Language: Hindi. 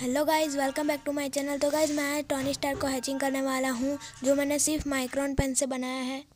Hello guys, welcome back to my channel. तो गाइज़, मैं टोनी स्टार्क को हैचिंग करने वाला हूँ, जो मैंने सिर्फ माइक्रोन पेन से बनाया है।